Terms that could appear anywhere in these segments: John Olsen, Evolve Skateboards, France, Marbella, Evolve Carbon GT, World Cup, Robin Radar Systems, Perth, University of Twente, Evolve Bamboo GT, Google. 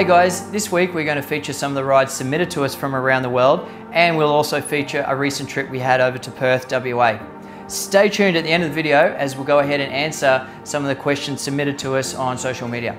Hey guys, this week we're going to feature some of the rides submitted to us from around the world, and we'll also feature a recent trip we had over to Perth, WA. Stay tuned at the end of the video as we'll go ahead and answer some of the questions submitted to us on social media.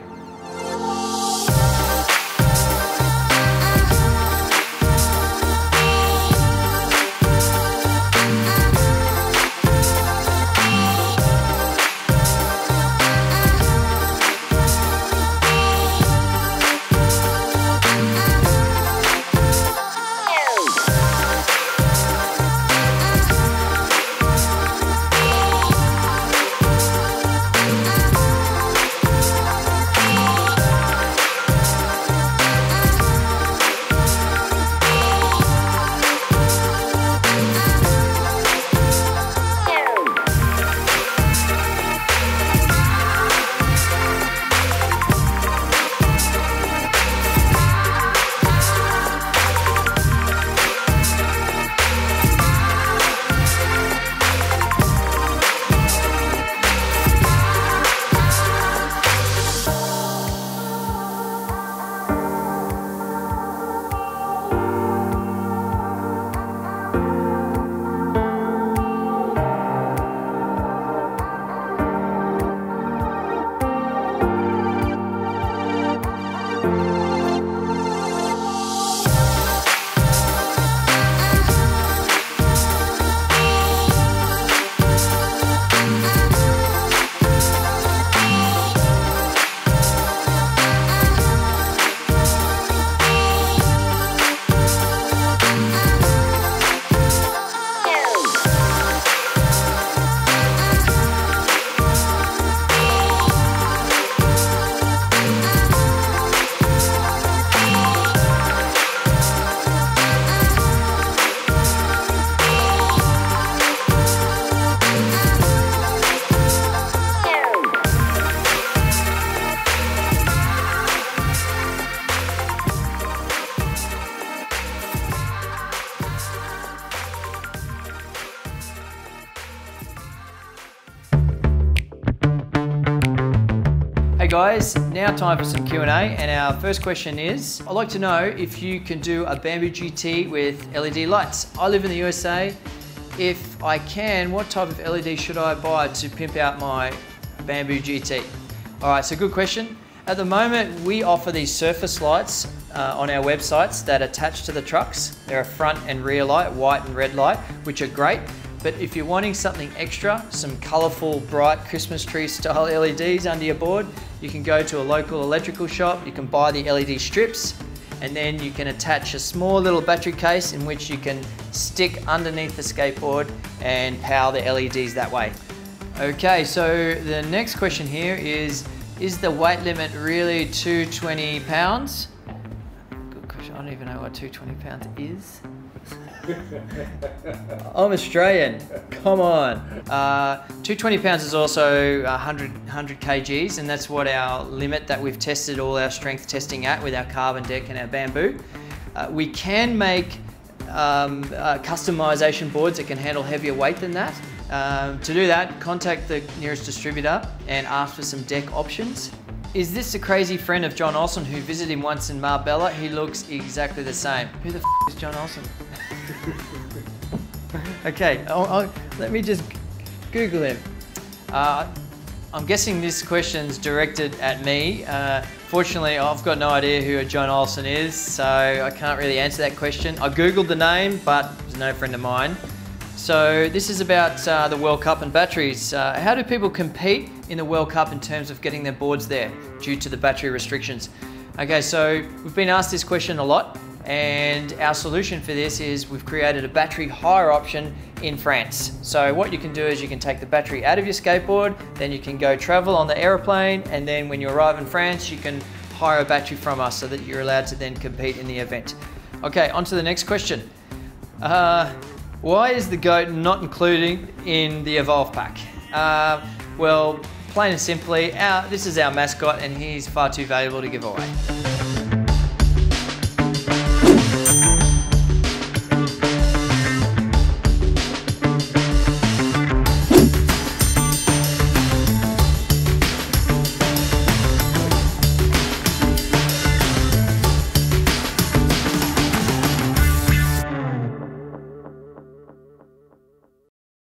Guys, now time for some Q&A, and our first question is, I'd like to know if you can do a Bamboo GT with LED lights. I live in the USA. If I can, what type of LED should I buy to pimp out my Bamboo GT? All right, so good question. At the moment, we offer these surface lights on our websites that attach to the trucks. They're a front and rear light, white and red light, which are great. But if you're wanting something extra, some colourful, bright Christmas tree style LEDs under your board, you can go to a local electrical shop, you can buy the LED strips, and then you can attach a small little battery case in which you can stick underneath the skateboard and power the LEDs that way. Okay, so the next question here is the weight limit really 220 pounds? Good question, I don't even know what 220 pounds is. I'm Australian, come on. 220 pounds is also 100 kgs, and that's what our limit that we've tested all our strength testing at with our carbon deck and our bamboo. We can make customization boards that can handle heavier weight than that. To do that, contact the nearest distributor and ask for some deck options. Is this a crazy friend of John Olsen who visited him once in Marbella? He looks exactly the same. Who the f is John Olsen? Okay, let me just Google him. I'm guessing this question's directed at me. Fortunately, I've got no idea who John Olsen is, so I can't really answer that question. I Googled the name, but he's no friend of mine. So this is about the World Cup and batteries. How do people compete in the World Cup in terms of getting their boards there due to the battery restrictions? Okay, so we've been asked this question a lot, and our solution for this is we've created a battery hire option in France. So what you can do is you can take the battery out of your skateboard, then you can go travel on the aeroplane, and then when you arrive in France, you can hire a battery from us so that you're allowed to then compete in the event. Okay, on to the next question. Why is the GOAT not included in the Evolve pack? Well, plain and simply, this is our mascot and he's far too valuable to give away.